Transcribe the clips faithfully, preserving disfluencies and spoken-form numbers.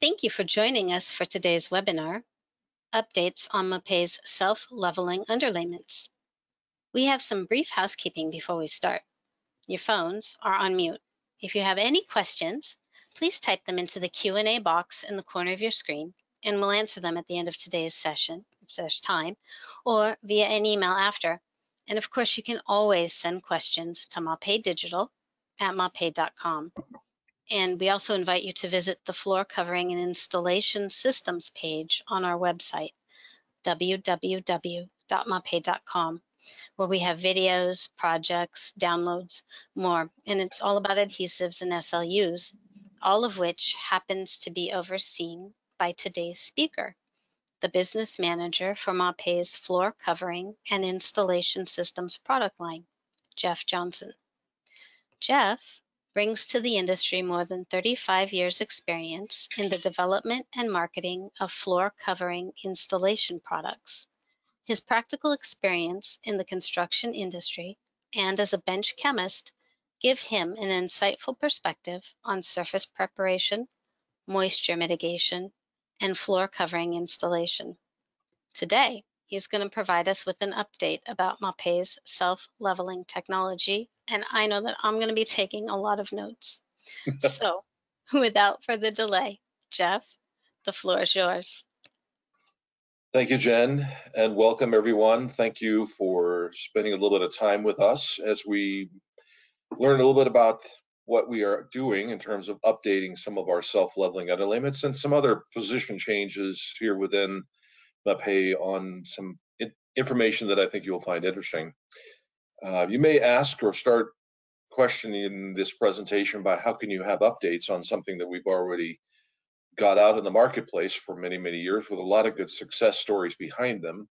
Thank you for joining us for today's webinar, Updates on MAPEI's Self-Leveling Underlayments. We have some brief housekeeping before we start. Your phones are on mute. If you have any questions, please type them into the Q and A box in the corner of your screen, and we'll answer them at the end of today's session, if there's time, or via an email after. And of course, you can always send questions to mapei digital at mapei dot com. And we also invite you to visit the Floor Covering and Installation Systems page on our website, w w w dot mapei dot com, where we have videos, projects, downloads, more. And it's all about adhesives and S L Us, all of which happens to be overseen by today's speaker, the business manager for MAPEI's Floor Covering and Installation Systems product line, Jeff Johnson. Jeff brings to the industry more than thirty-five years experience in the development and marketing of floor covering installation products. His practical experience in the construction industry and as a bench chemist give him an insightful perspective on surface preparation, moisture mitigation, and floor covering installation. Today, he's going to provide us with an update about MAPEI's self-leveling technology, and I know that I'm going to be taking a lot of notes. So, without further delay, Jeff, the floor is yours. Thank you, Jen, and welcome everyone. Thank you for spending a little bit of time with us as we learn a little bit about what we are doing in terms of updating some of our self-leveling underlayments and some other position changes here within MAPEI on some information that I think you'll find interesting. Uh, you may ask or start questioning this presentation by how can you have updates on something that we've already got out in the marketplace for many, many years with a lot of good success stories behind them.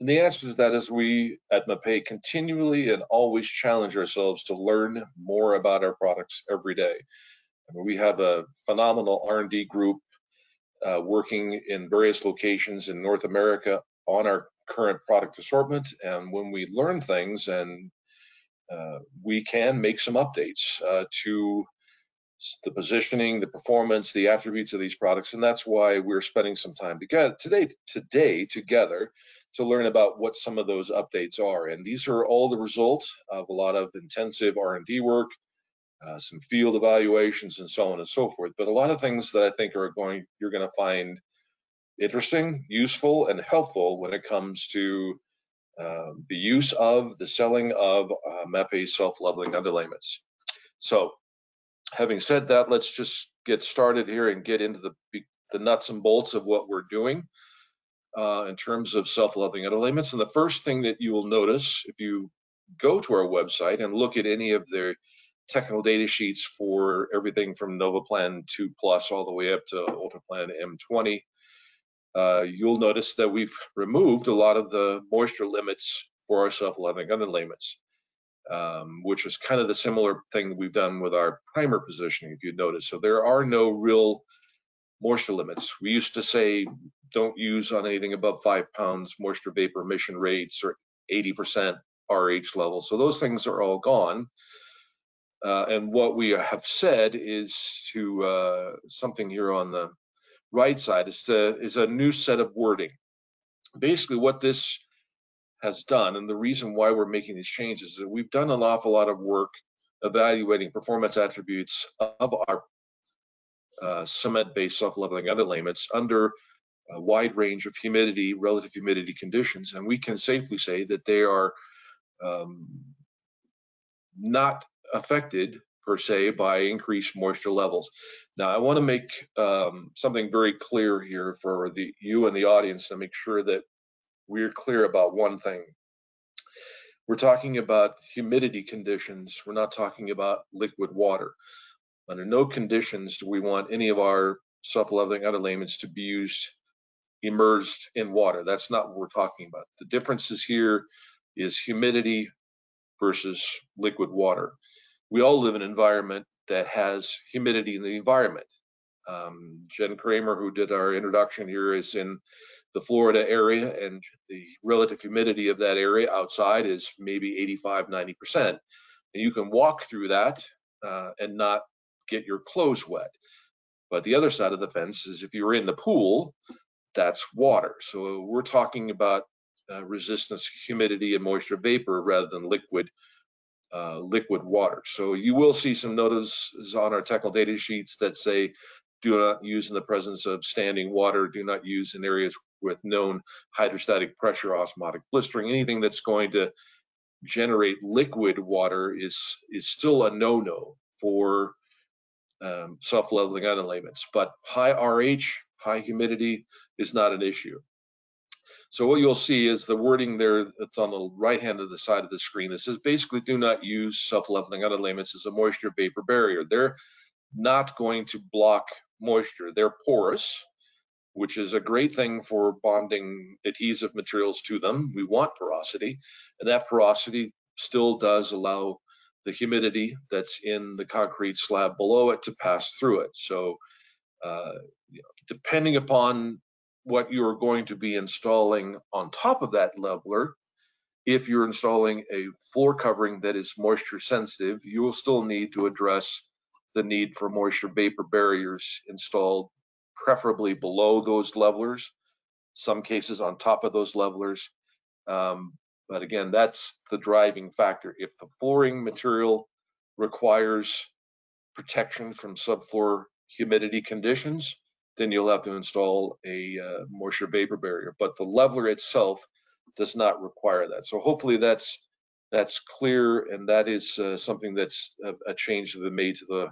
And the answer to that is we at MAPEI continually and always challenge ourselves to learn more about our products every day. And we have a phenomenal R and D group uh, working in various locations in North America on our current product assortment, and when we learn things, and uh, we can make some updates uh, to the positioning, the performance, the attributes of these products, and that's why we're spending some time together today, today together to learn about what some of those updates are. And these are all the result of a lot of intensive R and D work, uh, some field evaluations, and so on and so forth. But a lot of things that I think are going you're going to find interesting, useful, and helpful when it comes to uh, the use of, the selling of uh, MAPEI's self-leveling underlayments. So, having said that, let's just get started here and get into the, the nuts and bolts of what we're doing uh, in terms of self-leveling underlayments. And the first thing that you will notice if you go to our website and look at any of the technical data sheets for everything from Novoplan two plus all the way up to UltraPlan M twenty, Uh, you'll notice that we've removed a lot of the moisture limits for our self-leveling underlayments, um, which is kind of the similar thing that we've done with our primer positioning, if you notice. So there are no real moisture limits. We used to say don't use on anything above five pounds moisture vapor emission rates or eighty percent R H levels. So those things are all gone. Uh, and what we have said is to uh, something here on the right side is, to, is a new set of wording. Basically what this has done, and the reason why we're making these changes, is that we've done an awful lot of work evaluating performance attributes of our uh, cement-based self-leveling underlayments under a wide range of humidity, relative humidity conditions, and we can safely say that they are um, not affected per se by increased moisture levels. Now, I want to make um, something very clear here for the you and the audience to make sure that we're clear about one thing. We're talking about humidity conditions. We're not talking about liquid water. Under no conditions do we want any of our self-leveling underlayments to be used immersed in water. That's not what we're talking about. The differences here is humidity versus liquid water. We all live in an environment that has humidity in the environment. Um, Jen Kramer, who did our introduction here, is in the Florida area, and the relative humidity of that area outside is maybe eighty-five, ninety percent. And you can walk through that uh, and not get your clothes wet. But the other side of the fence is if you're in the pool, that's water. So we're talking about uh, resistance, humidity, and moisture vapor rather than liquid uh, liquid water. So you will see some notices on our technical data sheets that say, do not use in the presence of standing water, do not use in areas with known hydrostatic pressure, osmotic blistering. Anything that's going to generate liquid water is, is still a no-no for um, self-leveling underlayments. But high R H, high humidity is not an issue. So what you'll see is the wording there that's on the right hand of the side of the screen that says basically do not use self-leveling underlayments as a moisture vapor barrier. They're not going to block moisture. They're porous, which is a great thing for bonding adhesive materials to them. We want porosity, and that porosity still does allow the humidity that's in the concrete slab below it to pass through it. So uh, you know, depending upon what you're going to be installing on top of that leveler, if you're installing a floor covering that is moisture sensitive, you will still need to address the need for moisture vapor barriers installed preferably below those levelers, some cases on top of those levelers. Um, but again, that's the driving factor. If the flooring material requires protection from subfloor humidity conditions, then you'll have to install a uh, moisture vapor barrier, but the leveler itself does not require that. So hopefully that's that's clear, and that is uh, something that's a, a change that we made to the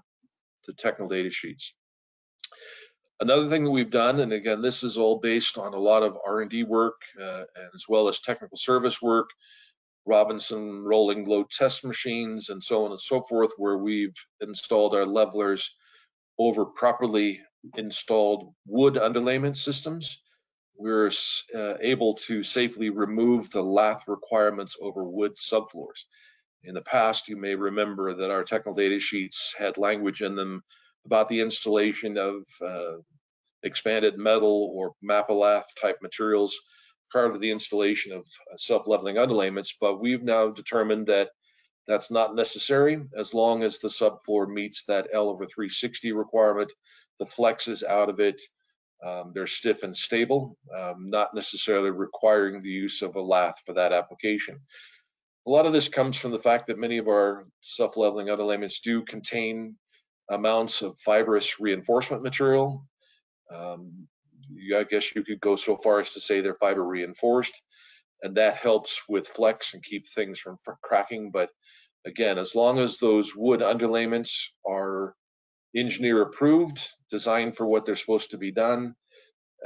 to technical data sheets. Another thing that we've done, and again, this is all based on a lot of R and D work uh, and as well as technical service work, Robinson rolling load test machines, and so on and so forth, where we've installed our levelers over properly installed wood underlayment systems. We're uh, able to safely remove the lath requirements over wood subfloors. In the past, you may remember that our technical data sheets had language in them about the installation of uh, expanded metal or MAPA-LATH type materials prior to the installation of self-leveling underlayments, but we've now determined that that's not necessary as long as the subfloor meets that L over three sixty requirement, the flex is out of it, um, they're stiff and stable, um, not necessarily requiring the use of a lath for that application. A lot of this comes from the fact that many of our self-leveling underlayments do contain amounts of fibrous reinforcement material. Um, you, I guess you could go so far as to say they're fiber reinforced, and that helps with flex and keep things from cracking. But again, as long as those wood underlayments are engineer approved, designed for what they're supposed to be done,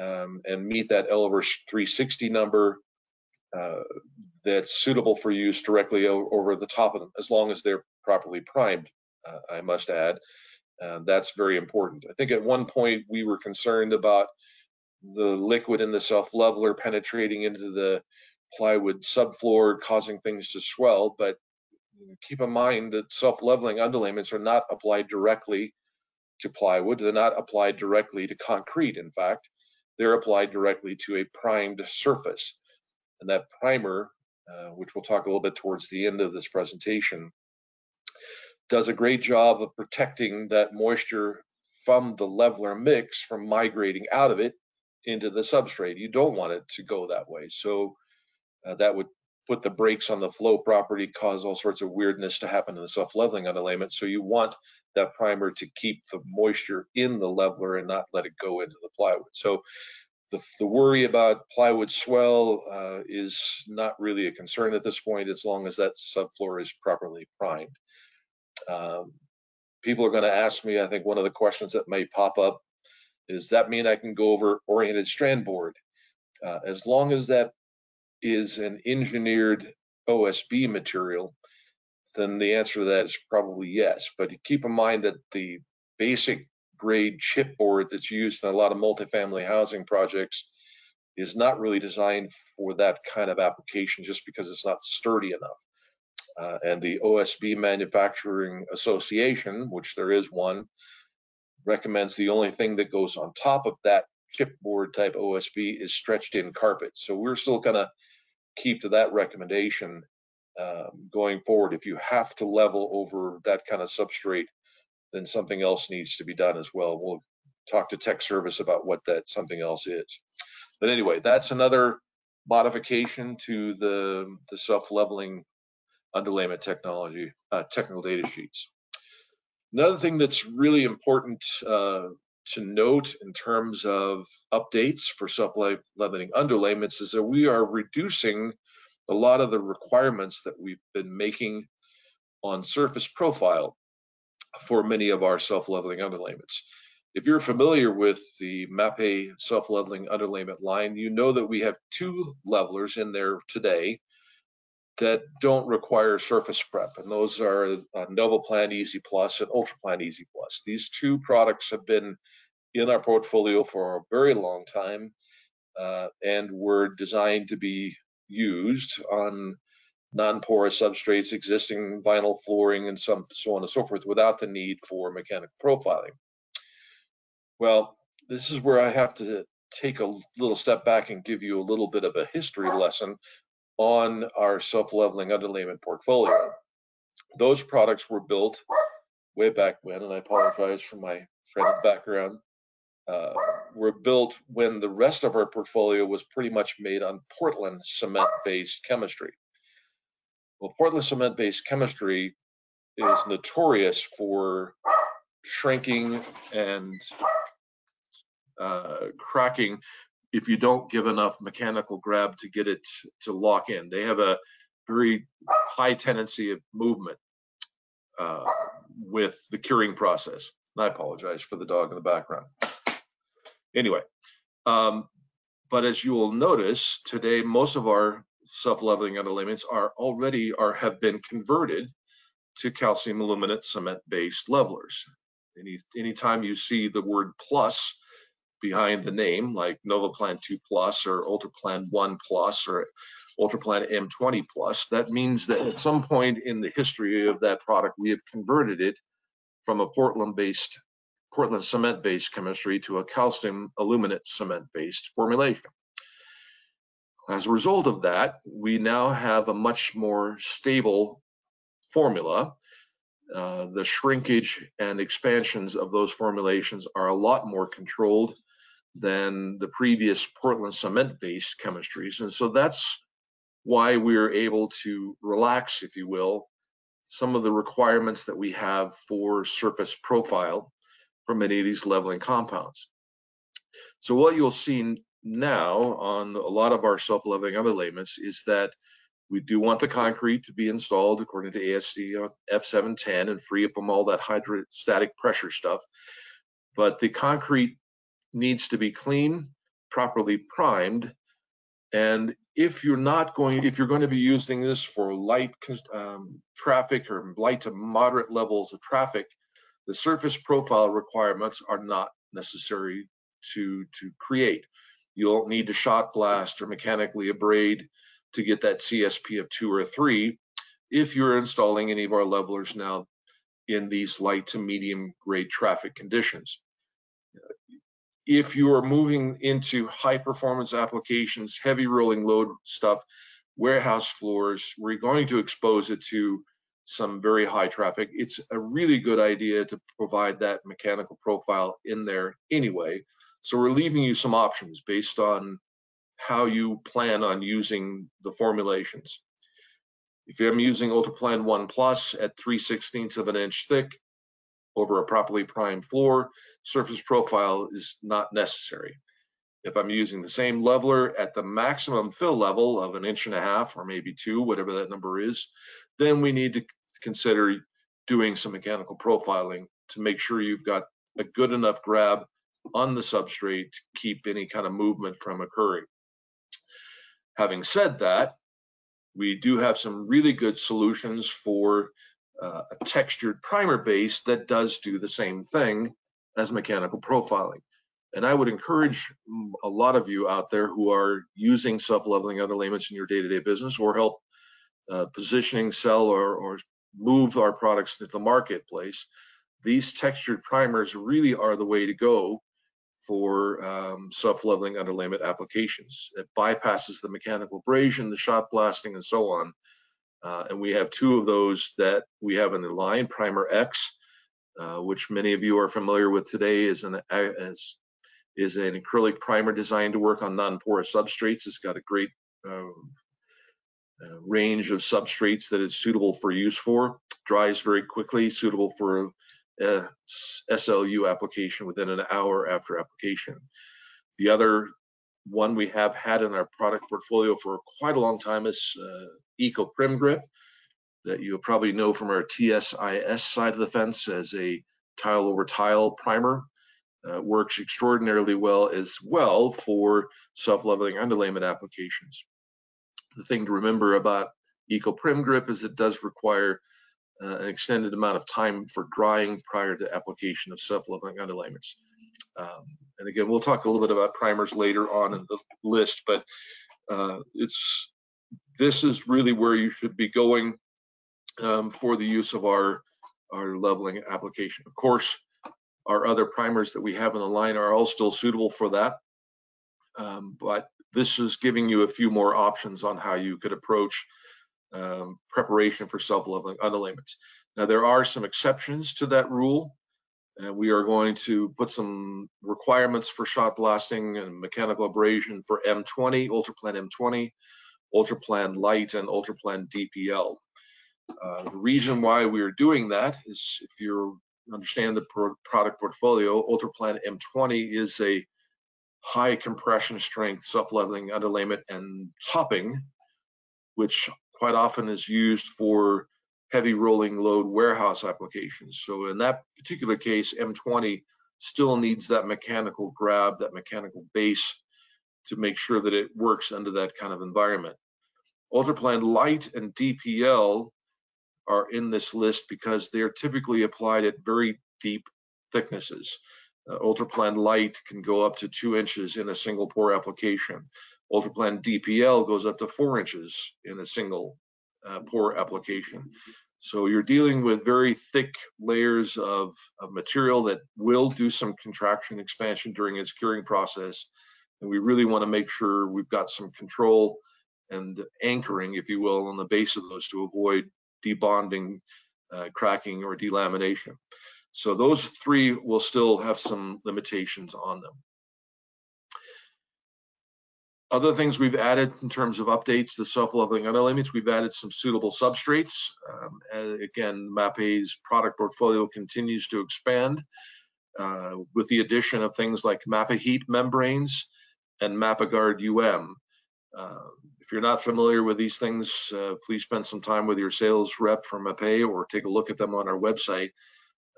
um, and meet that L over three sixty number, uh, that's suitable for use directly over the top of them, as long as they're properly primed, uh, I must add. Uh, that's very important. I think at one point we were concerned about the liquid in the self-leveler penetrating into the plywood subfloor, causing things to swell, but keep in mind that self-leveling underlayments are not applied directly to plywood. They're not applied directly to concrete, in fact. They're applied directly to a primed surface. And that primer, uh, which we'll talk a little bit towards the end of this presentation, does a great job of protecting that moisture from the leveler mix from migrating out of it into the substrate. You don't want it to go that way. So uh, that would put the brakes on the flow property, cause all sorts of weirdness to happen in the self-leveling underlayment. So you want that primer to keep the moisture in the leveler and not let it go into the plywood. So the, the worry about plywood swell uh, is not really a concern at this point, as long as that subfloor is properly primed. Um, people are going to ask me, I think one of the questions that may pop up is, that mean I can go over oriented strand board? Uh, as long as that is an engineered O S B material, then the answer to that is probably yes. But keep in mind that the basic grade chipboard that's used in a lot of multifamily housing projects is not really designed for that kind of application, just because it's not sturdy enough. Uh, and the O S B Manufacturing Association, which there is one, recommends the only thing that goes on top of that chipboard type O S B is stretched in carpet. So we're still going to keep to that recommendation um, going forward. If you have to level over that kind of substrate, then something else needs to be done as well. We'll talk to tech service about what that something else is. But anyway, that's another modification to the, the self-leveling underlayment technology, uh, technical data sheets. Another thing that's really important uh, to note in terms of updates for self-leveling underlayments is that we are reducing a lot of the requirements that we've been making on surface profile for many of our self-leveling underlayments. If you're familiar with the MAPEI self-leveling underlayment line, you know that we have two levelers in there today that don't require surface prep, and those are uh, Novoplan Easy Plus and UltraPlan Easy Plus. These two products have been in our portfolio for a very long time uh, and were designed to be used on non-porous substrates, existing vinyl flooring, and some, so on and so forth, without the need for mechanical profiling. Well, this is where I have to take a little step back and give you a little bit of a history lesson on our self-leveling underlayment portfolio. Those products were built way back when, and I apologize for my friend's background, uh, were built when the rest of our portfolio was pretty much made on Portland cement-based chemistry. Well, Portland cement-based chemistry is notorious for shrinking and uh, cracking if you don't give enough mechanical grab to get it to lock in. They have a very high tendency of movement uh, with the curing process. And I apologize for the dog in the background. Anyway, um, but as you will notice, today most of our self-leveling underlayments are already or have been converted to calcium aluminate cement-based levelers. Any anytime you see the word plus behind the name, like Novoplan two Plus or UltraPlan One Plus or UltraPlan M twenty Plus, that means that at some point in the history of that product, we have converted it from a Portland-based, Portland cement-based chemistry to a calcium aluminate cement-based formulation. As a result of that, we now have a much more stable formula. Uh, the shrinkage and expansions of those formulations are a lot more controlled than the previous Portland cement-based chemistries. And so that's why we're able to relax, if you will, some of the requirements that we have for surface profile for many of these leveling compounds. So what you'll see now on a lot of our self-leveling underlayments is that we do want the concrete to be installed according to A S T M F seven ten and free from all that hydrostatic pressure stuff, but the concrete needs to be clean, properly primed, and if you're not going, if you're going to be using this for light um, traffic or light to moderate levels of traffic, the surface profile requirements are not necessary to to create. You don't need to shot blast or mechanically abrade to get that C S P of two or three if you're installing any of our levelers now in these light to medium grade traffic conditions. If you are moving into high performance applications, heavy rolling load stuff, warehouse floors, we're going to expose it to some very high traffic. It's a really good idea to provide that mechanical profile in there anyway. So we're leaving you some options based on how you plan on using the formulations. If I'm using UltraPlan One Plus at three sixteenths of an inch thick over a properly primed floor, surface profile is not necessary. If I'm using the same leveler at the maximum fill level of an inch and a half or maybe two, whatever that number is, then we need to consider doing some mechanical profiling to make sure you've got a good enough grab on the substrate to keep any kind of movement from occurring. Having said that, we do have some really good solutions for uh, a textured primer base that does do the same thing as mechanical profiling. And I would encourage a lot of you out there who are using self-leveling underlayments in your day-to-day business or help uh, positioning, sell, or, or move our products to the marketplace. These textured primers really are the way to go for um, self-leveling underlayment applications. It bypasses the mechanical abrasion, the shot blasting, and so on. Uh, and we have two of those that we have in the line, Primer X, uh, which many of you are familiar with today, is an is, is an acrylic primer designed to work on non-porous substrates. It's got a great um, uh, range of substrates that it's suitable for use for. Dries very quickly, suitable for uh, S L U application within an hour after application. The other one we have had in our product portfolio for quite a long time is uh, EcoPrim Grip, that you probably know from our T S I S side of the fence as a tile over tile primer. Uh, works extraordinarily well as well for self-leveling underlayment applications. The thing to remember about EcoPrim Grip is it does require uh, an extended amount of time for drying prior to application of self-leveling underlayments. Um, and again, we'll talk a little bit about primers later on in the list, but uh, it's this is really where you should be going um, for the use of our, our leveling application. Of course, our other primers that we have in the line are all still suitable for that, um, but this is giving you a few more options on how you could approach um, preparation for self-leveling underlayments. Now, there are some exceptions to that rule. And we are going to put some requirements for shot blasting and mechanical abrasion for M twenty, UltraPlan M twenty, UltraPlan Light, and UltraPlan D P L. Uh, the reason why we are doing that is, if you understand the pro product portfolio, UltraPlan M twenty is a high compression strength self-leveling underlayment and topping, which quite often is used for heavy rolling load warehouse applications. So in that particular case, M twenty still needs that mechanical grab, that mechanical base, to make sure that it works under that kind of environment. UltraPlan Light and D P L are in this list because they're typically applied at very deep thicknesses. Uh, UltraPlan Light can go up to two inches in a single pour application. UltraPlan D P L goes up to four inches in a single Uh, pour application. So you're dealing with very thick layers of, of material that will do some contraction expansion during its curing process, and we really want to make sure we've got some control and anchoring, if you will, on the base of those to avoid debonding, uh, cracking, or delamination. So those three will still have some limitations on them. Other things we've added in terms of updates to self-leveling underlayments, we've added some suitable substrates. Um, again, MAPEI's product portfolio continues to expand uh, with the addition of things like Mapeheat membranes and Mapeguard U M. Uh, if you're not familiar with these things, uh, please spend some time with your sales rep from MAPEI or take a look at them on our website.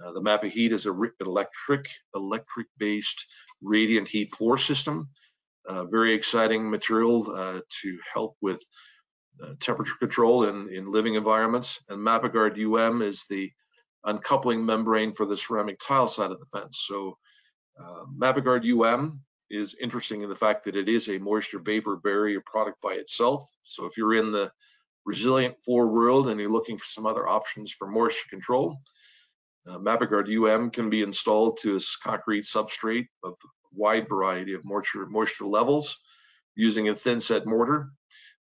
Uh, the Mapeheat is an electric, electric-based radiant heat floor system. Uh, very exciting material uh, to help with uh, temperature control in, in living environments. And Mapeguard U M is the uncoupling membrane for the ceramic tile side of the fence. So uh, Mapeguard U M is interesting in the fact that it is a moisture vapor barrier product by itself. So if you're in the resilient floor world and you're looking for some other options for moisture control, uh, Mapeguard U M can be installed to a concrete substrate of wide variety of moisture moisture levels using a thin set mortar,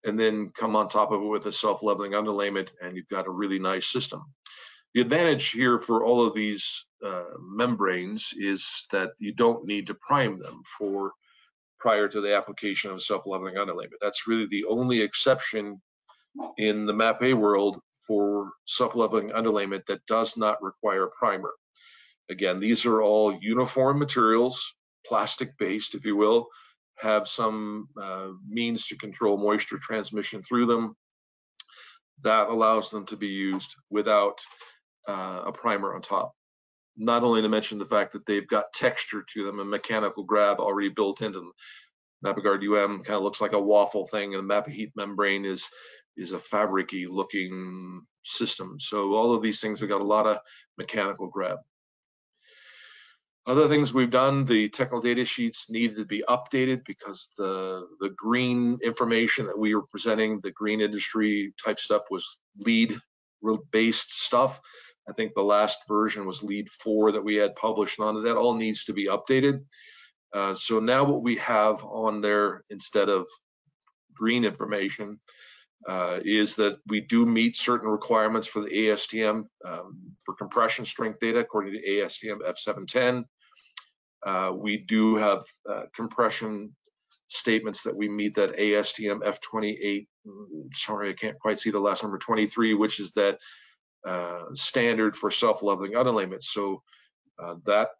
and then come on top of it with a self-leveling underlayment, and you've got a really nice system. The advantage here for all of these uh, membranes is that you don't need to prime them for prior to the application of self-leveling underlayment. That's really the only exception in the MAPEI world for self-leveling underlayment that does not require primer. Again, these are all uniform materials, plastic-based, if you will, have some uh, means to control moisture transmission through them. That allows them to be used without uh, a primer on top. Not only to mention the fact that they've got texture to them and mechanical grab already built into them. Mapeguard U M kind of looks like a waffle thing, and the Mapeheat membrane is, is a fabric-y looking system. So all of these things have got a lot of mechanical grab. Other things we've done, the technical data sheets needed to be updated because the, the green information that we were presenting, the green industry type stuff, was LEED based stuff. I think the last version was LEED four that we had published on it. That all needs to be updated. Uh, so now what we have on there, instead of green information, uh, is that we do meet certain requirements for the A S T M um, for compression strength data according to A S T M F seven ten. Uh, we do have uh, compression statements that we meet that A S T M F twenty-eight, sorry, I can't quite see the last number, twenty-three, which is that uh, standard for self-leveling underlayment. So uh, that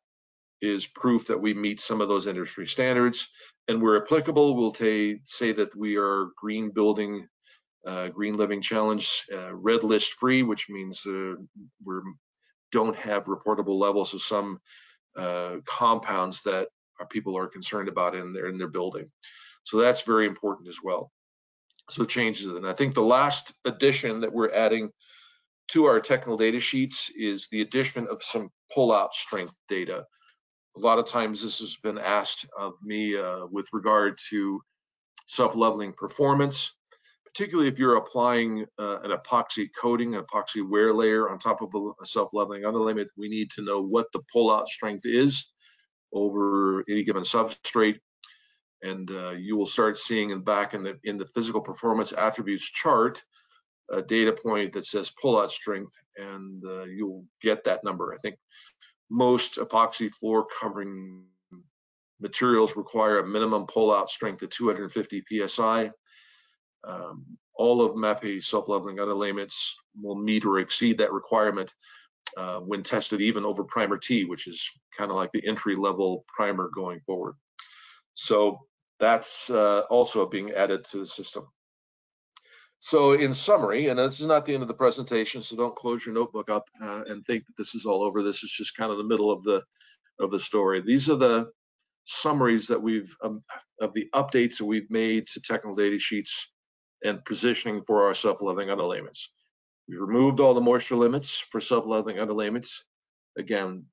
is proof that we meet some of those industry standards. And where applicable, we'll say that we are green building, uh, green living challenge, uh, red list free, which means uh, we don't have reportable levels of some Uh, compounds that our people are concerned about in their in their building. So that's very important as well. So changes, and I think the last addition that we're adding to our technical data sheets is the addition of some pull-out strength data. A lot of times this has been asked of me uh, with regard to self-leveling performance, particularly if you're applying uh, an epoxy coating, an epoxy wear layer on top of a self-leveling underlayment. We need to know what the pull-out strength is over any given substrate, and uh, you will start seeing in back in the in the physical performance attributes chart a data point that says pull-out strength, and uh, you'll get that number. I think most epoxy floor covering materials require a minimum pull-out strength of two hundred fifty P S I. Um, all of MAPEI self-leveling underlayments will meet or exceed that requirement uh, when tested even over Primer T, which is kind of like the entry-level primer going forward. So that's uh, also being added to the system. So in summary, and this is not the end of the presentation, so don't close your notebook up uh, and think that this is all over. This is just kind of the middle of the of the story. These are the summaries that we've um, of the updates that we've made to technical data sheets and positioning for our self-leveling underlayments. We removed all the moisture limits for self-leveling underlayments. Again,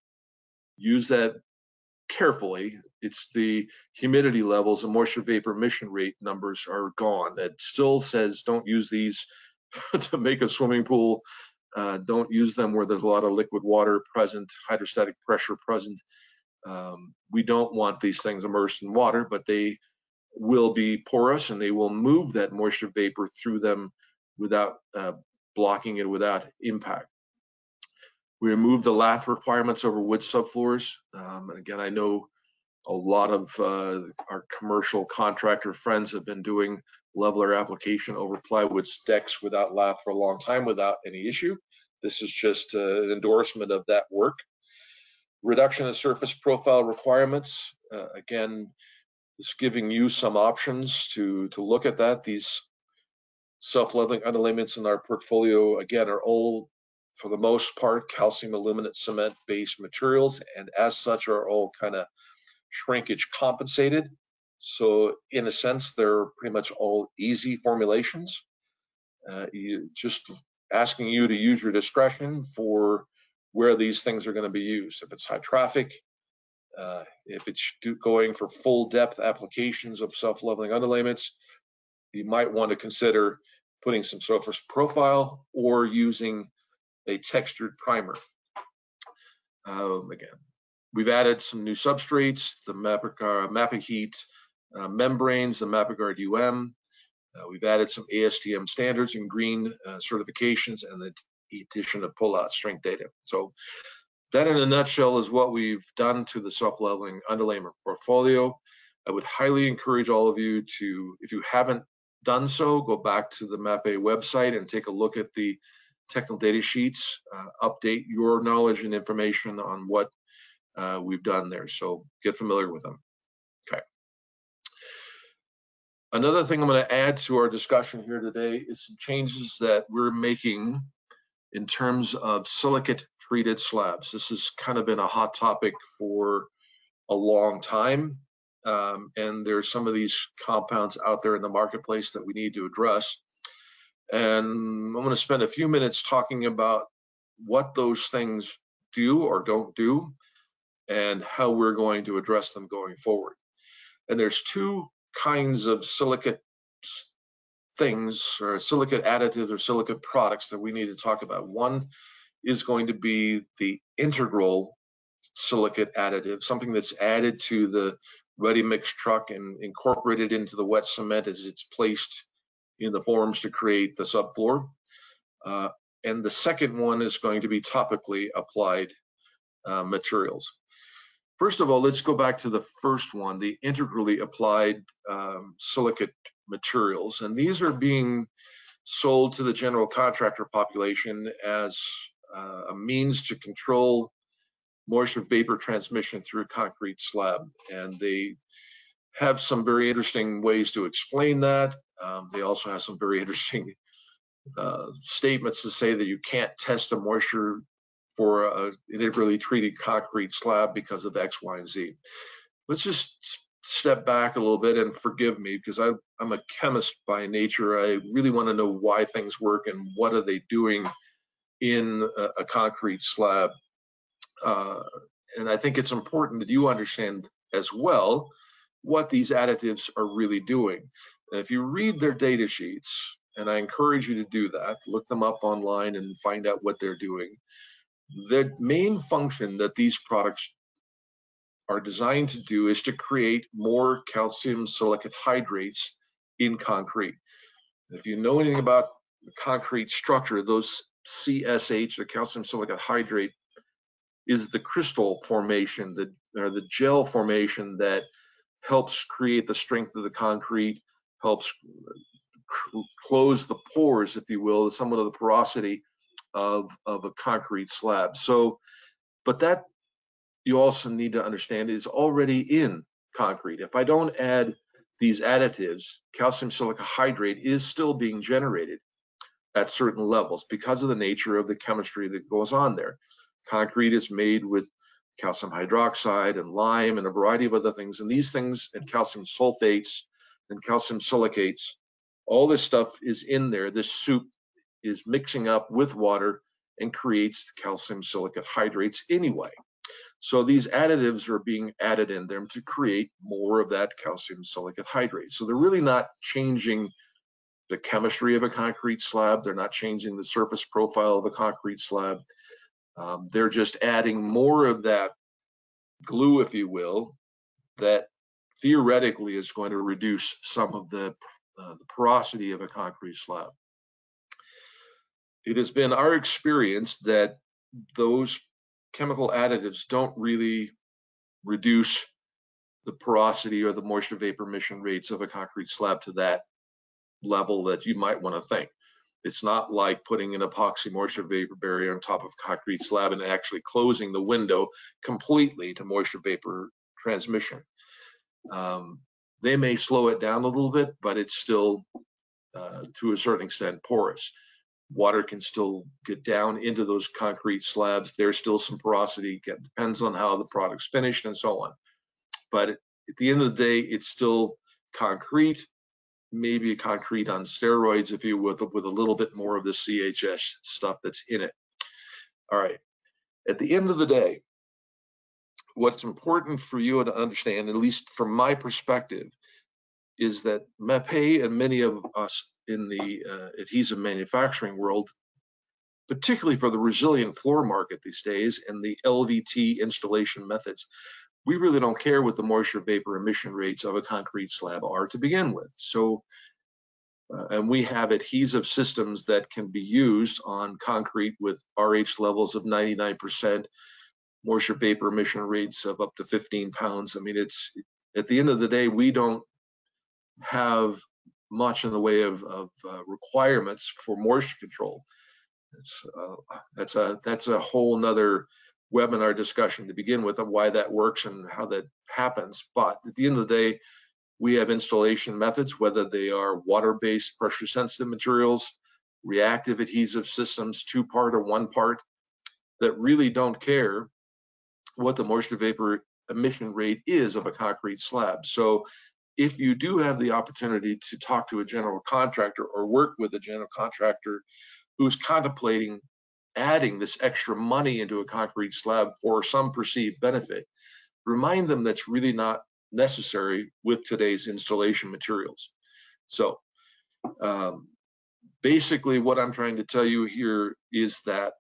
use that carefully. It's the humidity levels and moisture vapor emission rate numbers are gone. That still says don't use these to make a swimming pool. Uh, don't use them where there's a lot of liquid water present, hydrostatic pressure present. Um, we don't want these things immersed in water, but they will be porous and they will move that moisture vapor through them without uh, blocking it, without impact. We removed the lath requirements over wood subfloors. Um, and again, I know a lot of uh, our commercial contractor friends have been doing leveler application over plywood decks without lath for a long time without any issue. This is just uh, an endorsement of that work. Reduction in surface profile requirements. Uh, again, it's giving you some options to, to look at that. These self-leveling underlayments in our portfolio, again, are all, for the most part, calcium aluminate cement-based materials, and as such are all kind of shrinkage compensated. So in a sense, they're pretty much all easy formulations. Uh, you, just asking you to use your discretion for where these things are going to be used. If it's high traffic, Uh, if it's going for full depth applications of self-leveling underlayments, you might want to consider putting some surface profile or using a textured primer. Um, again, we've added some new substrates, the Mapeheat uh, membranes, the Mapeguard U M. Uh, we've added some A S T M standards and green uh, certifications, and the addition of pull-out strength data. So that in a nutshell is what we've done to the self-leveling underlayment portfolio. I would highly encourage all of you to, if you haven't done so, go back to the MAPEI website and take a look at the technical data sheets, uh, update your knowledge and information on what uh, we've done there. So get familiar with them. Okay. Another thing I'm going to add to our discussion here today is some changes that we're making in terms of silicate treated slabs. This has kind of been a hot topic for a long time, um, and there's some of these compounds out there in the marketplace that we need to address. And I'm going to spend a few minutes talking about what those things do or don't do and how we're going to address them going forward. And there's two kinds of silicate things or silicate additives or silicate products that we need to talk about. One is going to be the integral silicate additive, something that's added to the ready mix truck and incorporated into the wet cement as it's placed in the forms to create the subfloor. Uh, and the second one is going to be topically applied uh, materials. First of all, let's go back to the first one, the integrally applied um, silicate materials. And these are being sold to the general contractor population as uh, a means to control moisture vapor transmission through concrete slab. And they have some very interesting ways to explain that. Um, they also have some very interesting uh, statements to say that you can't test the moisture for a, an integrally treated concrete slab because of X, Y, and Z. Let's just step back a little bit, and forgive me because I, I'm a chemist by nature. I really want to know why things work and what are they doing in a, a concrete slab. Uh, and I think it's important that you understand as well what these additives are really doing. And if you read their data sheets, and I encourage you to do that, look them up online and find out what they're doing. The main function that these products are designed to do is to create more calcium silicate hydrates in concrete. If you know anything about the concrete structure, those C S H, the calcium silicate hydrate, is the crystal formation, the, or the gel formation that helps create the strength of the concrete, helps close the pores, if you will, somewhat of the porosity of, of a concrete slab. So, but that you also need to understand is already in concrete. If I don't add these additives, calcium silica hydrate is still being generated at certain levels because of the nature of the chemistry that goes on there. Concrete is made with calcium hydroxide and lime and a variety of other things, and these things, and calcium sulfates and calcium silicates, all this stuff is in there. This soup is mixing up with water and creates calcium silicate hydrates anyway. So these additives are being added in them to create more of that calcium silicate hydrate. So they're really not changing the chemistry of a concrete slab. They're not changing the surface profile of a concrete slab. Um, they're just adding more of that glue, if you will, that theoretically is going to reduce some of the, uh, the porosity of a concrete slab. It has been our experience that those chemical additives don't really reduce the porosity or the moisture vapor emission rates of a concrete slab to that level that you might want to think. It's not like putting an epoxy moisture vapor barrier on top of concrete slab and actually closing the window completely to moisture vapor transmission. Um, they may slow it down a little bit, but it's still, uh, to a certain extent, porous. Water can still get down into those concrete slabs. There's still some porosity. It depends on how the product's finished and so on. But at the end of the day, it's still concrete. Maybe concrete on steroids, if you will, with a little bit more of the C H S stuff that's in it. All right, at the end of the day, what's important for you to understand, at least from my perspective, is that MAPEI and many of us in the uh, adhesive manufacturing world, particularly for the resilient floor market these days and the L V T installation methods, we really don't care what the moisture vapor emission rates of a concrete slab are to begin with. So, uh, and we have adhesive systems that can be used on concrete with R H levels of ninety-nine percent, moisture vapor emission rates of up to fifteen pounds. I mean, it's, at the end of the day, we don't have much in the way of, of uh, requirements for moisture control. It's, uh, that's a, that's a whole nother webinar discussion to begin with on why that works and how that happens. But at the end of the day, we have installation methods, whether they are water-based pressure sensitive materials, reactive adhesive systems, two-part or one-part, that really don't care what the moisture vapor emission rate is of a concrete slab. So if you do have the opportunity to talk to a general contractor or work with a general contractor who's contemplating adding this extra money into a concrete slab for some perceived benefit, remind them that's really not necessary with today's installation materials. So um, basically what I'm trying to tell you here is that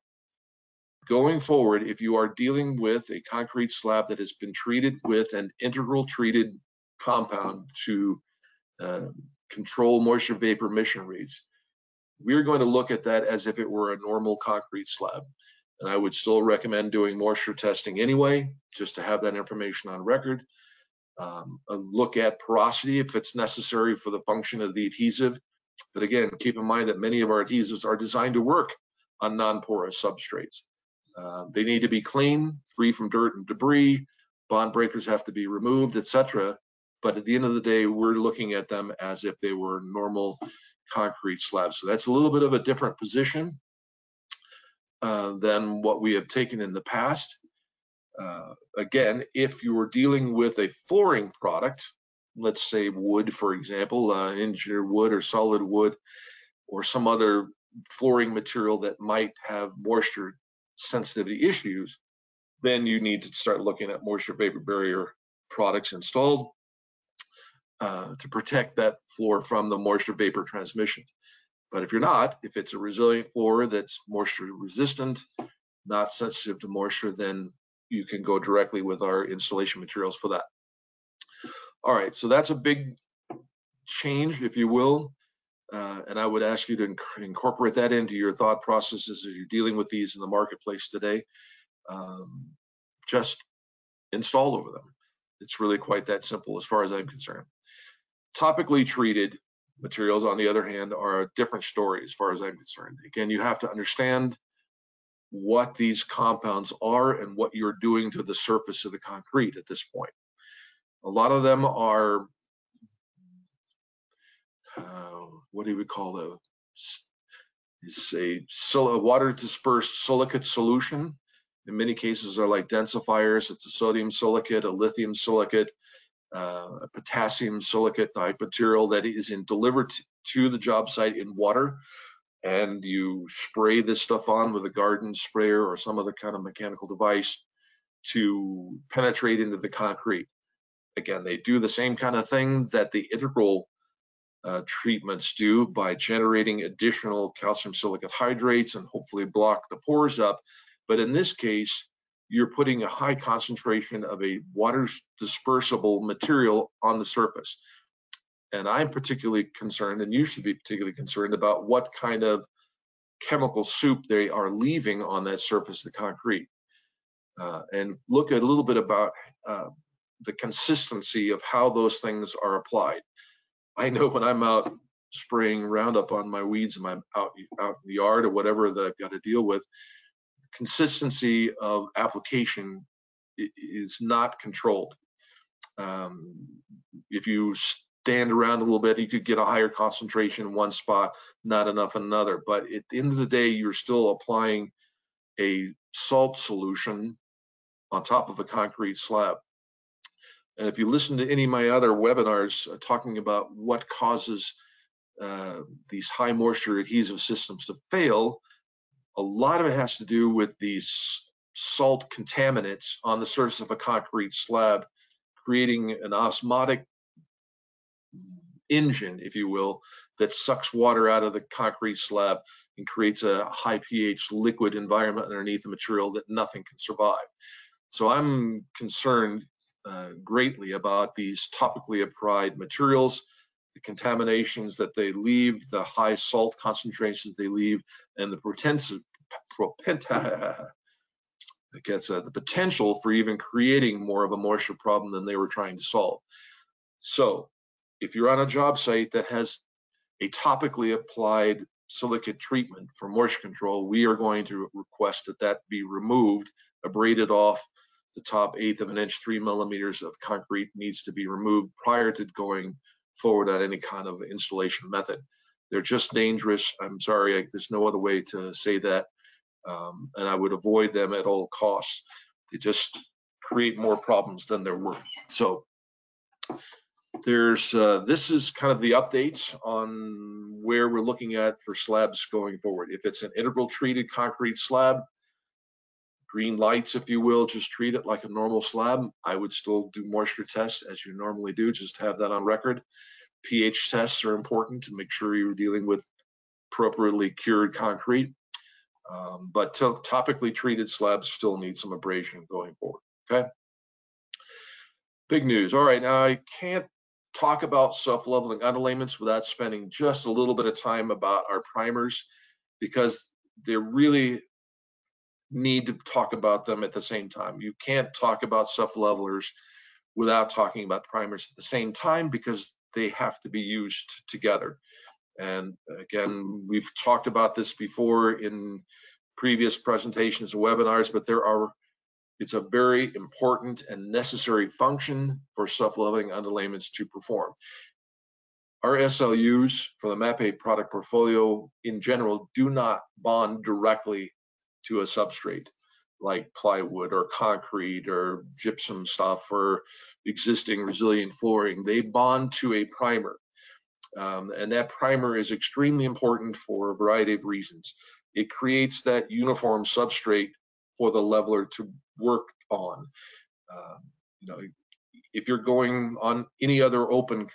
going forward, if you are dealing with a concrete slab that has been treated with an integral treated compound to uh, control moisture vapor emission rates, we're going to look at that as if it were a normal concrete slab. And I would still recommend doing moisture testing anyway, just to have that information on record. Um, a look at porosity if it's necessary for the function of the adhesive. But again, keep in mind that many of our adhesives are designed to work on non-porous substrates. Uh, they need to be clean, free from dirt and debris, bond breakers have to be removed, et cetera. But at the end of the day, we're looking at them as if they were normal concrete slabs. So that's a little bit of a different position uh, than what we have taken in the past. Uh, again, if you were dealing with a flooring product, let's say wood, for example, uh, engineered wood or solid wood, or some other flooring material that might have moisture sensitivity issues, then you need to start looking at moisture vapor barrier products installed uh, to protect that floor from the moisture vapor transmission. But if you're not, if it's a resilient floor that's moisture resistant, not sensitive to moisture, then you can go directly with our installation materials for that. All right, so that's a big change, if you will. Uh, and I would ask you to inc incorporate that into your thought processes as you're dealing with these in the marketplace today. Um, just install over them. It's really quite that simple as far as I'm concerned. Topically treated materials, on the other hand, are a different story as far as I'm concerned. Again, you have to understand what these compounds are and what you're doing to the surface of the concrete at this point. A lot of them are Uh, what do we call a, is a, a water dispersed silicate solution. In many cases are like densifiers. It's a sodium silicate, a lithium silicate, uh, a potassium silicate type material that is in, delivered to the job site in water. And you spray this stuff on with a garden sprayer or some other kind of mechanical device to penetrate into the concrete. Again, they do the same kind of thing that the integral Uh, treatments do by generating additional calcium silicate hydrates and hopefully block the pores up. But in this case, you're putting a high concentration of a water dispersible material on the surface. And I'm particularly concerned, and you should be particularly concerned about what kind of chemical soup they are leaving on that surface of the concrete. Uh, and look at a little bit about uh, the consistency of how those things are applied. I know when I'm out spraying Roundup on my weeds and I'm out, out in the yard or whatever that I've got to deal with, the consistency of application is not controlled. Um, if you stand around a little bit, you could get a higher concentration in one spot, not enough in another. But at the end of the day, you're still applying a salt solution on top of a concrete slab. And if you listen to any of my other webinars uh, talking about what causes uh, these high moisture adhesive systems to fail, a lot of it has to do with these salt contaminants on the surface of a concrete slab, creating an osmotic engine, if you will, that sucks water out of the concrete slab and creates a high pH liquid environment underneath the material that nothing can survive. So I'm concerned Uh, greatly about these topically applied materials, the contaminations that they leave, the high salt concentrations they leave, and the, pretense, propenta, I guess, uh, the potential for even creating more of a moisture problem than they were trying to solve. So if you're on a job site that has a topically applied silicate treatment for moisture control, we are going to request that that be removed, abraded off. The top eighth of an inch, three millimeters of concrete needs to be removed prior to going forward on any kind of installation method. They're just dangerous. I'm sorry, I, there's no other way to say that. Um, and I would avoid them at all costs. They just create more problems than they're worth. So there's, uh, this is kind of the updates on where we're looking at for slabs going forward. If it's an integral treated concrete slab, green lights, if you will, just treat it like a normal slab. I would still do moisture tests as you normally do, just have that on record. pH tests are important to make sure you're dealing with appropriately cured concrete. Um, but topically treated slabs still need some abrasion going forward, okay? Big news. All right, now I can't talk about self-leveling underlayments without spending just a little bit of time about our primers, because they really need to talk about them at the same time. You can't talk about self-levelers without talking about primers at the same time, because they have to be used together. And again, we've talked about this before in previous presentations and webinars, but there are, it's a very important and necessary function for self-leveling underlayments to perform. Our S L Us for the MAPEI product portfolio in general do not bond directly to a substrate like plywood or concrete or gypsum stuff or existing resilient flooring. They bond to a primer, um, and that primer is extremely important for a variety of reasons. It creates that uniform substrate for the leveler to work on. Uh, you know, if you're going on any other open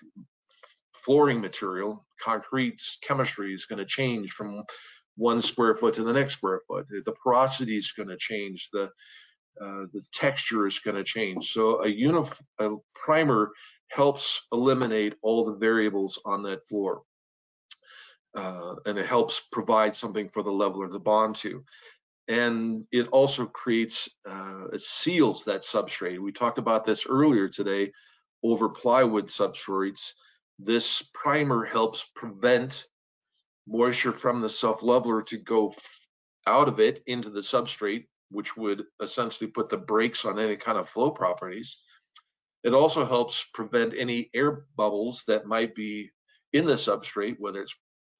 flooring material, concrete chemistry is going to change from one square foot to the next square foot. The porosity is going to change. The uh, the texture is going to change. So a unif a primer helps eliminate all the variables on that floor, uh, and it helps provide something for the leveler to bond to. And it also creates, uh, it seals that substrate. We talked about this earlier today over plywood substrates. This primer helps prevent moisture from the self-leveler to go out of it into the substrate, which would essentially put the brakes on any kind of flow properties. It also helps prevent any air bubbles that might be in the substrate, whether it's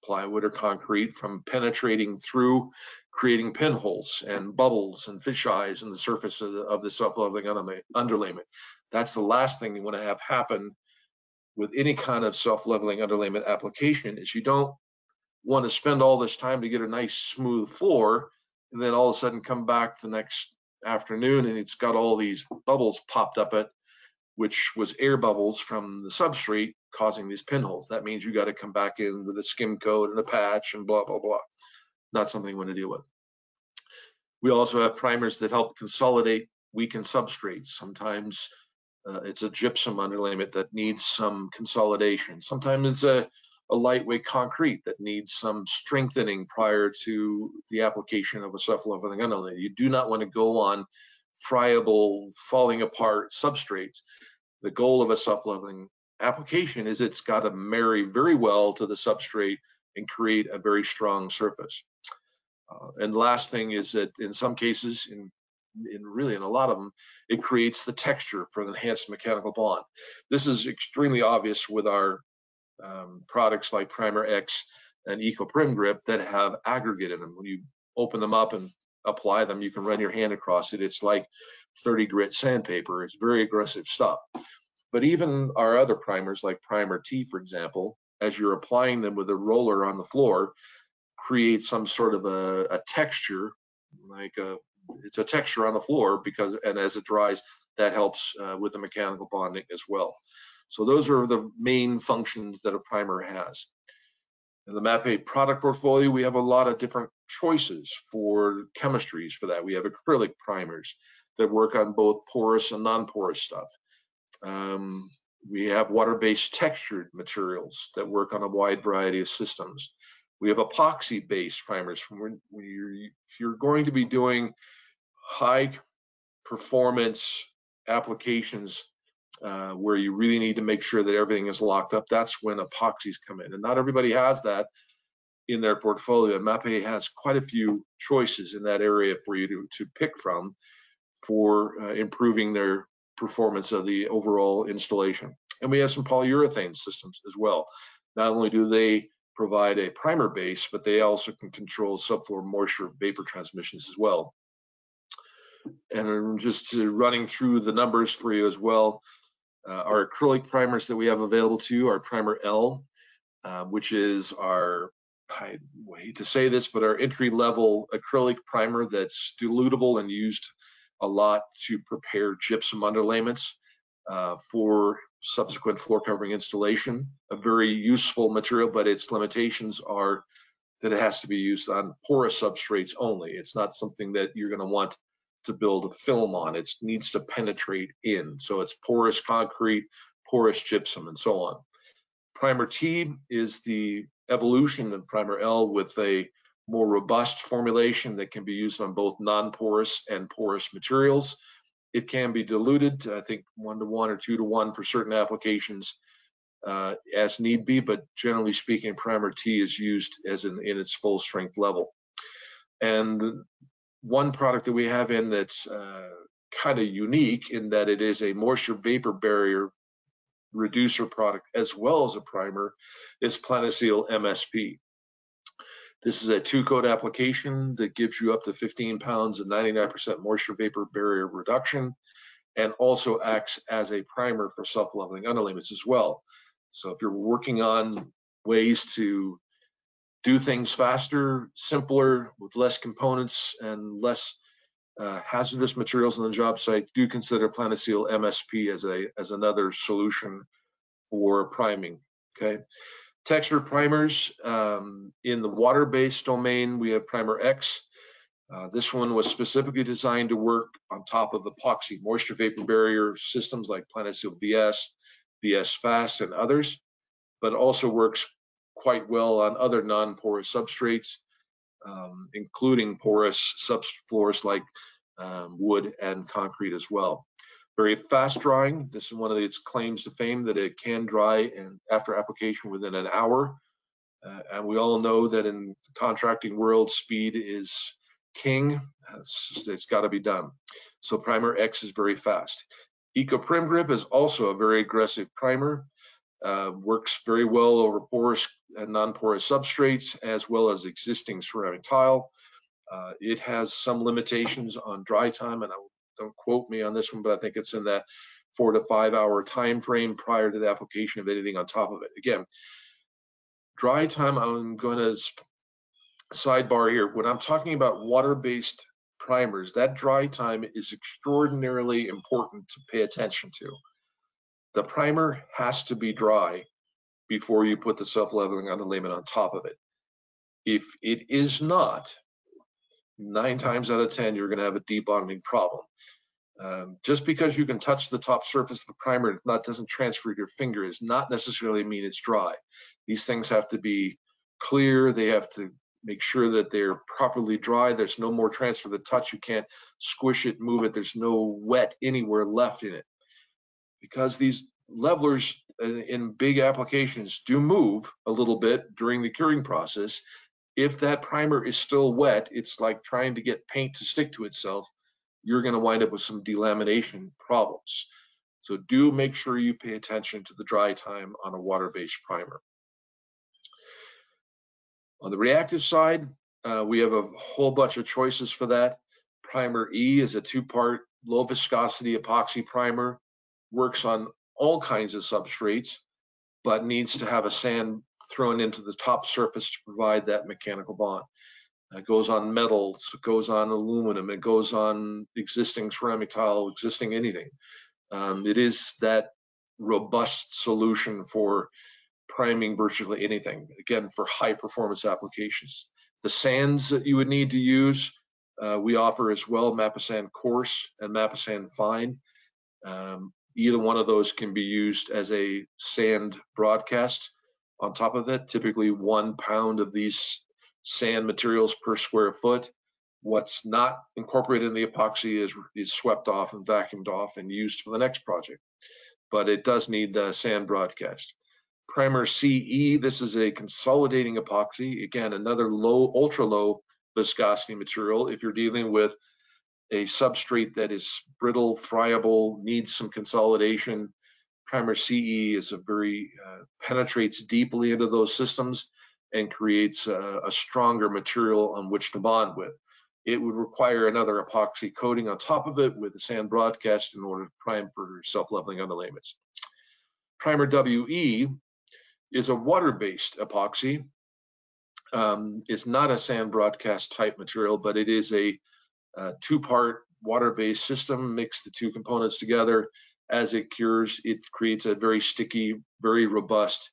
plywood or concrete, from penetrating through, creating pinholes and bubbles and fisheyes in the surface of the, of the self-leveling underlayment. That's the last thing you want to have happen with any kind of self-leveling underlayment application, is you don't want to spend all this time to get a nice smooth floor and then all of a sudden come back the next afternoon and it's got all these bubbles popped up it, which was air bubbles from the substrate causing these pinholes. That means you got to come back in with a skim coat and a patch and blah, blah, blah. Not something you want to deal with. We also have primers that help consolidate weakened substrates. Sometimes uh, it's a gypsum underlayment that needs some consolidation. Sometimes it's a, a lightweight concrete that needs some strengthening prior to the application of a self-leveling underlayment. You do not want to go on friable, falling apart substrates. The goal of a self-leveling application is it's got to marry very well to the substrate and create a very strong surface. Uh, and last thing is that in some cases, in, in really in a lot of them, it creates the texture for an enhanced mechanical bond. This is extremely obvious with our um, products like Primer X and EcoPrim Grip that have aggregate in them. When you open them up and apply them, you can run your hand across it. It's like thirty grit sandpaper. It's very aggressive stuff. But even our other primers like Primer T, for example, as you're applying them with a roller on the floor, create some sort of a, a texture, like a, it's a texture on the floor, because, and as it dries, that helps uh, with the mechanical bonding as well. So those are the main functions that a primer has. In the MAPEI product portfolio, we have a lot of different choices for chemistries for that. We have acrylic primers that work on both porous and non-porous stuff. Um, We have water-based textured materials that work on a wide variety of systems. We have epoxy-based primers. When you're, if you're going to be doing high-performance applications uh, where you really need to make sure that everything is locked up, that's when epoxies come in. And not everybody has that in their portfolio. MAPEI has quite a few choices in that area for you to, to pick from for uh, improving their performance of the overall installation. And we have some polyurethane systems as well. Not only do they provide a primer base, but they also can control subfloor moisture vapor transmissions as well. And just to running through the numbers for you as well, uh, our acrylic primers that we have available to you are Primer L, uh, which is our, I hate to say this, but our entry level acrylic primer that's dilutable and used a lot to prepare gypsum underlayments uh, for subsequent floor covering installation. A very useful material, but its limitations are that it has to be used on porous substrates only. It's not something that you're going to want to build a film on. It needs to penetrate in. So it's porous concrete, porous gypsum, and so on. Primer T is the evolution of Primer L with a more robust formulation that can be used on both non-porous and porous materials. It can be diluted, I think, one-to-one or two-to-one for certain applications uh, as need be, but generally speaking, Primer T is used as in, in its full strength level. And one product that we have in that's uh, kind of unique in that it is a moisture vapor barrier reducer product as well as a primer is Planiseal M S P. This is a two-coat application that gives you up to fifteen pounds and ninety-nine percent moisture vapor barrier reduction, and also acts as a primer for self-leveling underlayments as well. So if you're working on ways to do things faster, simpler, with less components and less uh, hazardous materials on the job site, do consider Planiseal M S P as a as another solution for priming. Okay. Textured primers, um, in the water-based domain, we have Primer X. Uh, this one was specifically designed to work on top of epoxy moisture vapor barrier systems like Planiseal V S, V S Fast, and others, but also works quite well on other non-porous substrates, um, including porous subfloors like um, wood and concrete as well. Very fast drying. This is one of its claims to fame, that it can dry and after application within an hour. Uh, and we all know that in the contracting world, speed is king. It's, it's got to be done. So Primer X is very fast. EcoPrim Grip is also a very aggressive primer. Uh, works very well over porous and non-porous substrates as well as existing ceramic tile. Uh, it has some limitations on dry time, and I will don't quote me on this one, but I think it's in that four to five hour time frame prior to the application of anything on top of it. Again, dry time, I'm going to sidebar here. When I'm talking about water-based primers, that dry time is extraordinarily important to pay attention to. The primer has to be dry before you put the self-leveling underlayment on top of it. If it is not, nine times out of ten, you're going to have a debonding problem. Um, just because you can touch the top surface of the primer and it doesn't transfer to your finger does not necessarily mean it's dry. These things have to be clear. They have to make sure that they're properly dry. There's no more transfer to the touch. You can't squish it, move it. There's no wet anywhere left in it. Because these levelers in, in big applications do move a little bit during the curing process. If that primer is still wet, it's like trying to get paint to stick to itself. You're going to wind up with some delamination problems. So do make sure you pay attention to the dry time on a water-based primer. On the reactive side, uh, we have a whole bunch of choices for that. Primer E is a two-part low viscosity epoxy primer, works on all kinds of substrates, but needs to have a sand thrown into the top surface to provide that mechanical bond. It goes on metals, it goes on aluminum, it goes on existing ceramic tile, existing anything. Um, it is that robust solution for priming virtually anything, again, for high performance applications. The sands that you would need to use, uh, we offer as well Mapesand Coarse and Mapesand Fine. Um, either one of those can be used as a sand broadcast. On top of that, typically one pound of these sand materials per square foot. What's not incorporated in the epoxy is, is swept off and vacuumed off and used for the next project. But it does need the sand broadcast. Primer C E, this is a consolidating epoxy. Again, another low, ultra low viscosity material. If you're dealing with a substrate that is brittle, friable, needs some consolidation, Primer C E is a very, uh, penetrates deeply into those systems and creates a, a stronger material on which to bond with. It would require another epoxy coating on top of it with a sand broadcast in order to prime for self-leveling underlayments. Primer W E is a water-based epoxy. Um, it's not a sand broadcast type material, but it is a, a two-part water-based system. Mix the two components together. As it cures, it creates a very sticky, very robust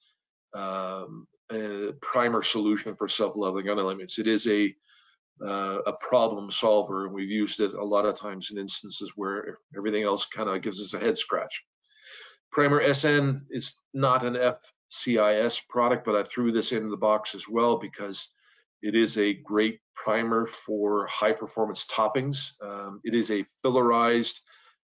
um, uh, primer solution for self-leveling underlayments. It is a uh, a problem solver, and we've used it a lot of times in instances where everything else kind of gives us a head scratch. Primer S N is not an F C I S product, but I threw this into the box as well because it is a great primer for high performance toppings. Um, it is a fillerized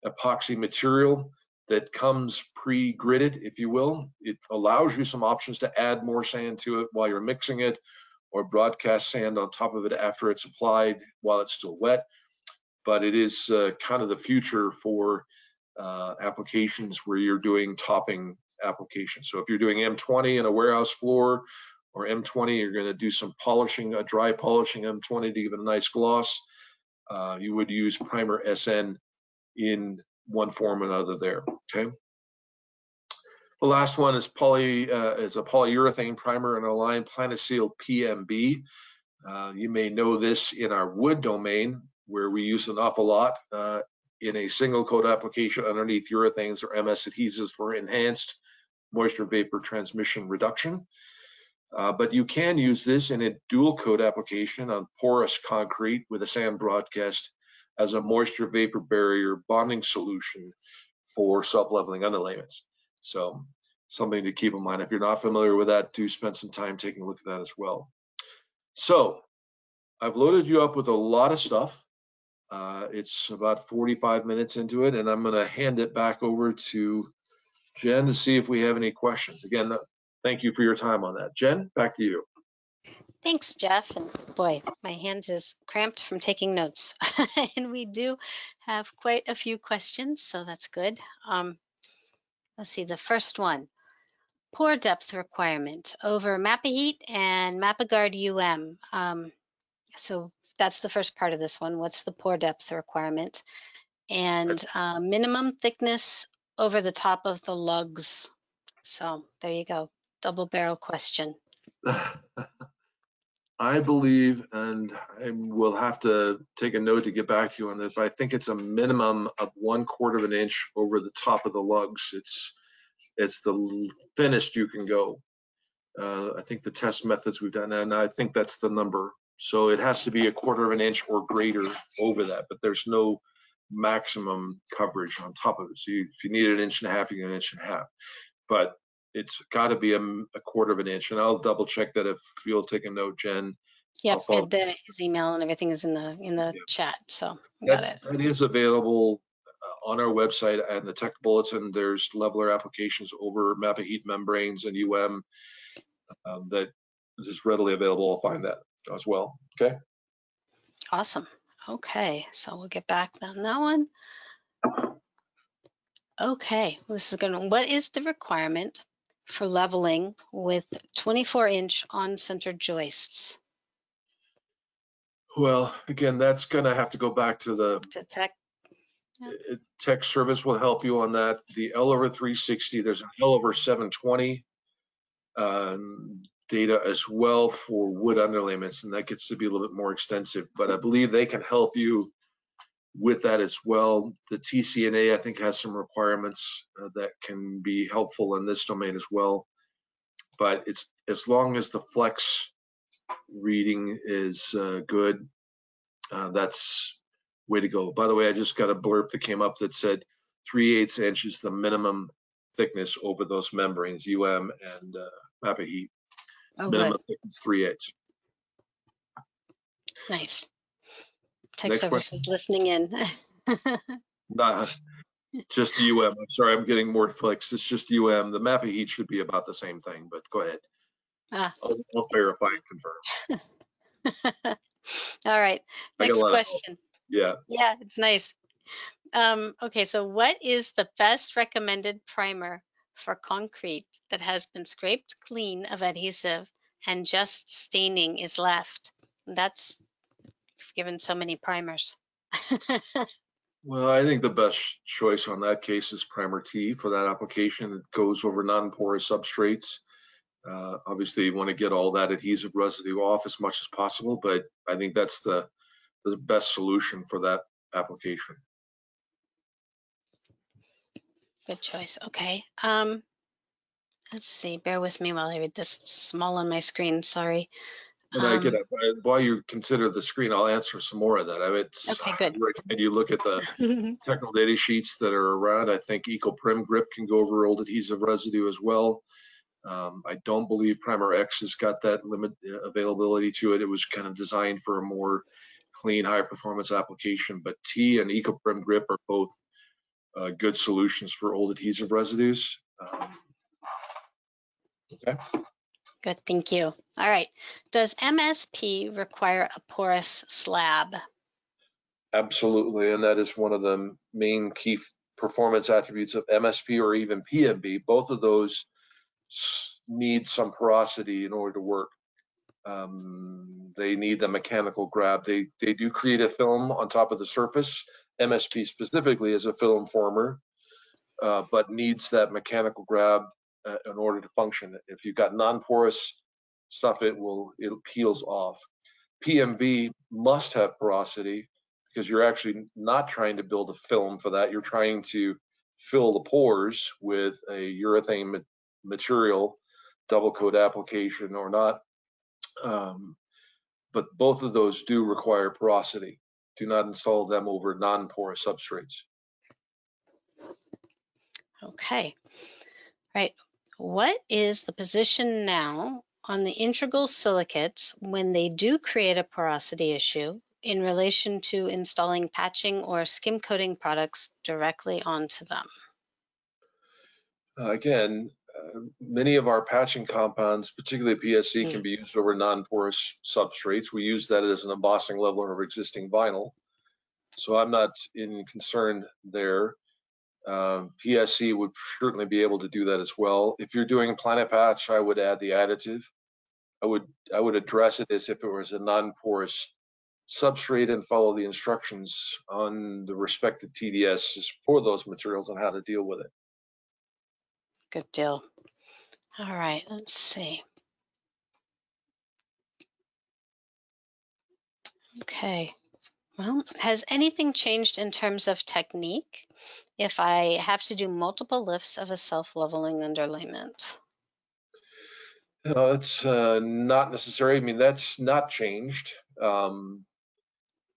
epoxy material that comes pre-gridded, if you will. It allows you some options to add more sand to it while you're mixing it, or broadcast sand on top of it after it's applied while it's still wet. But it is uh, kind of the future for uh, applications where you're doing topping applications. So if you're doing M twenty in a warehouse floor, or M twenty, you're going to do some polishing, a dry polishing M twenty to give it a nice gloss, uh, you would use Primer S N in one form or another there, okay? The last one is poly uh, is a polyurethane primer in a line, Planiseal P M B. Uh, you may know this in our wood domain, where we use an awful lot uh, in a single coat application underneath urethanes or M S adhesives for enhanced moisture vapor transmission reduction. Uh, but you can use this in a dual coat application on porous concrete with a sand broadcast as a moisture vapor barrier bonding solution for self-leveling underlayments. So something to keep in mind. If you're not familiar with that, do spend some time taking a look at that as well. So I've loaded you up with a lot of stuff. Uh, it's about forty-five minutes into it, and I'm going to hand it back over to Jen to see if we have any questions. Again, thank you for your time on that. Jen, back to you. Thanks, Jeff. And boy, my hand is cramped from taking notes. And we do have quite a few questions, so that's good. Um, let's see, the first one. Pore depth requirement over Mapeheat and Mapeguard U M. Um, so that's the first part of this one. What's the pore depth requirement? And uh, minimum thickness over the top of the lugs. So there you go. Double barrel question. I believe, and I will have to take a note to get back to you on that, but I think it's a minimum of one quarter of an inch over the top of the lugs. It's it's the thinnest you can go. Uh, I think the test methods we've done, and I think that's the number. So it has to be a quarter of an inch or greater over that, but there's no maximum coverage on top of it. So you, if you need an inch and a half, you get an inch and a half. But it's got to be a, a quarter of an inch, and I'll double check that if you'll take a note, Jen. Yep, the, his email and everything is in the in the yep. chat, so got that, it. It is available uh, on our website and the tech bulletin. There's leveler applications over Mapeheat membranes and U M um, that is readily available. I'll find that as well. Okay. Awesome. Okay, so we'll get back on that one. Okay, this is gonna. What is the requirement for leveling with twenty-four inch on-center joists? Well, again, that's gonna have to go back to the to tech. Yeah. Tech service will help you on that. The L over three sixty, there's an L over seven twenty um, data as well for wood underlayments, and that gets to be a little bit more extensive, but I believe they can help you with that as well. The T C N A, I think, has some requirements uh, that can be helpful in this domain as well. But it's as long as the flex reading is uh, good, uh, that's way to go. By the way, I just got a blurb that came up that said three eighths inch is the minimum thickness over those membranes, U M and uh, Mapeheat. Oh, minimum good. Thickness three eighths. Nice. Tech Next services question. Listening in. Nah, just U M. I'm sorry, I'm getting more flex. It's just U M. The Mapeheat should be about the same thing, but go ahead. Ah. I'll, I'll verify and confirm. All right. Next question. Of, yeah. Yeah, it's nice. Um, okay, so what is the best recommended primer for concrete that has been scraped clean of adhesive and just staining is left? That's given so many primers. Well, I think the best choice on that case is Primer T for that application. It goes over non-porous substrates. Uh, obviously, you want to get all that adhesive residue off as much as possible, but I think that's the, the best solution for that application. Good choice. Okay. Um, let's see. Bear with me while I read this small on my screen. Sorry. And um, I get up. I, while you consider the screen, I'll answer some more of that. I would okay, good. recommend you look at the technical data sheets that are around. I think EcoPrim Grip can go over old adhesive residue as well. Um, I don't believe Primer X has got that limit availability to it. It was kind of designed for a more clean, high performance application, but T and EcoPrim Grip are both uh, good solutions for old adhesive residues. Um, okay. Good, thank you. All right, does M S P require a porous slab? Absolutely, and that is one of the main key performance attributes of M S P or even P M B. Both of those need some porosity in order to work. Um, they need the mechanical grab. They, they do create a film on top of the surface. M S P specifically is a film former, uh, but needs that mechanical grab in order to function. If you've got non-porous stuff, it will it peels off. P M V must have porosity because you're actually not trying to build a film for that. You're trying to fill the pores with a urethane ma material, double coat application or not. Um, but both of those do require porosity. Do not install them over non-porous substrates. Okay. Right. What is the position now on the integral silicates when they do create a porosity issue in relation to installing patching or skim coating products directly onto them? Uh, again, uh, many of our patching compounds, particularly P S C, mm. can be used over non-porous substrates. We use that as an embossing leveler of existing vinyl. So I'm not in concern there. Uh, P S C would certainly be able to do that as well. If you're doing planet patch, I would add the additive. I would I would address it as if it was a non-porous substrate and follow the instructions on the respective T D Ss for those materials and how to deal with it. Good deal. All right, let's see. Okay. Well, has anything changed in terms of technique if I have to do multiple lifts of a self-leveling underlayment? No, it's uh, not necessary. I mean, that's not changed. Um,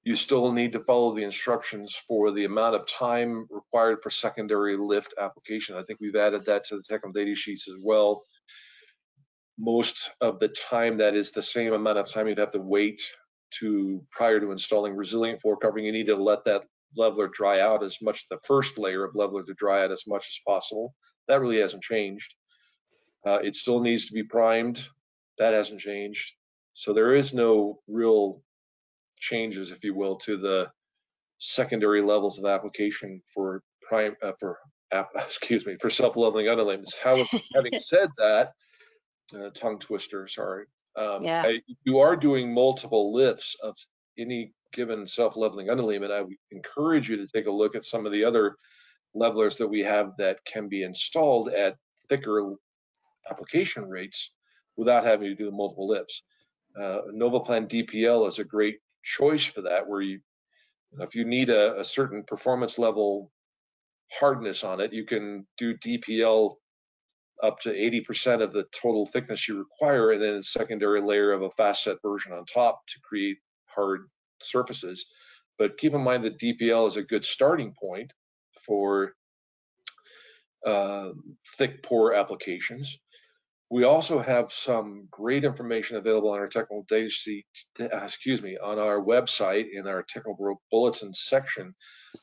you still need to follow the instructions for the amount of time required for secondary lift application. I think we've added that to the technical data sheets as well. Most of the time, that is the same amount of time you'd have to wait to prior to installing resilient floor covering. You need to let that leveler dry out as much, the first layer of leveler to dry out as much as possible. That really hasn't changed. Uh, it still needs to be primed. That hasn't changed. So there is no real changes, if you will, to the secondary levels of application for prime uh, for uh, excuse me for self-leveling underlayments. Having said that, uh, tongue twister. Sorry. Um, yeah. I, you are doing multiple lifts of any given self-leveling underlayment. I would encourage you to take a look at some of the other levelers that we have that can be installed at thicker application rates without having to do multiple lifts. Uh, Novoplan D P L is a great choice for that, where you, if you need a, a certain performance level hardness on it, you can do D P L up to eighty percent of the total thickness you require, and then a secondary layer of a fast set version on top to create hard surfaces. But keep in mind that D P L is a good starting point for uh, thick pore applications. We also have some great information available on our technical data sheet, excuse me, on our website in our technical bulletin section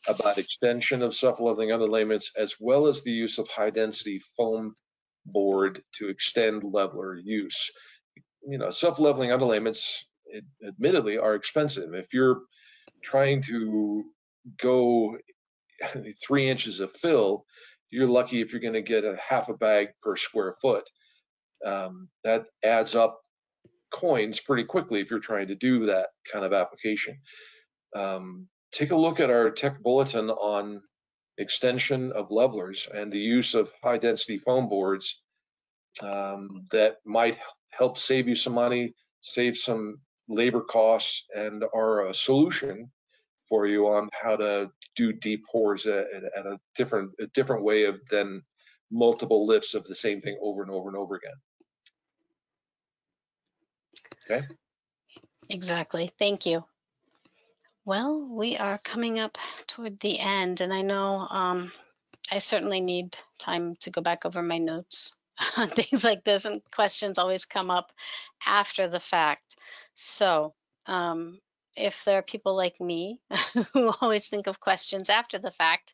about extension of self-leveling underlayments, as well as the use of high density foam board to extend leveler use. You know, self-leveling underlayments it, admittedly are expensive. If you're trying to go three inches of fill, you're lucky if you're going to get a half a bag per square foot. Um, that adds up coins pretty quickly if you're trying to do that kind of application. Um, take a look at our tech bulletin on extension of levelers and the use of high density foam boards um, that might help save you some money, save some labor costs, and are a solution for you on how to do deep pores at, at a different a different way of than multiple lifts of the same thing over and over and over again. Okay. Exactly. Thank you. Well, we are coming up toward the end, and I know um, I certainly need time to go back over my notes on things like this, and questions always come up after the fact. So um, if there are people like me who always think of questions after the fact,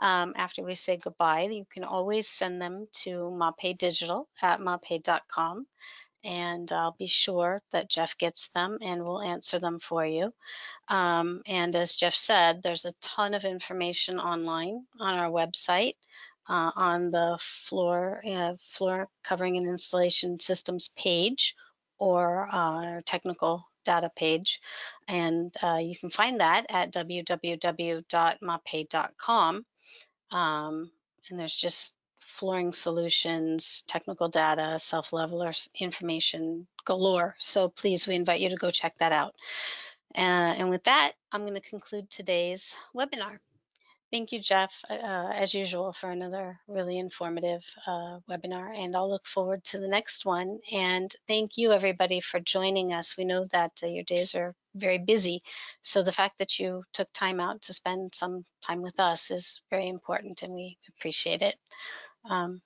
um, after we say goodbye, you can always send them to mapei digital at mapei dot com. And I'll be sure that Jeff gets them and we'll answer them for you. Um, and as Jeff said, there's a ton of information online on our website, uh, on the floor, uh, floor covering and installation systems page, or uh, our technical data page. And uh, you can find that at w w w dot mapei dot com. Um, and there's just flooring solutions, technical data, self-levelers information galore. So please, we invite you to go check that out. Uh, and with that, I'm going to conclude today's webinar. Thank you, Jeff, uh, as usual, for another really informative uh, webinar. And I'll look forward to the next one. And thank you, everybody, for joining us. We know that uh, your days are very busy. So the fact that you took time out to spend some time with us is very important, and we appreciate it. Um,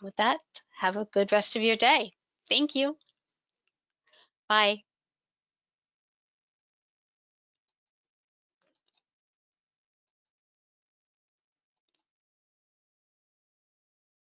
with that, have a good rest of your day. Thank you. Bye.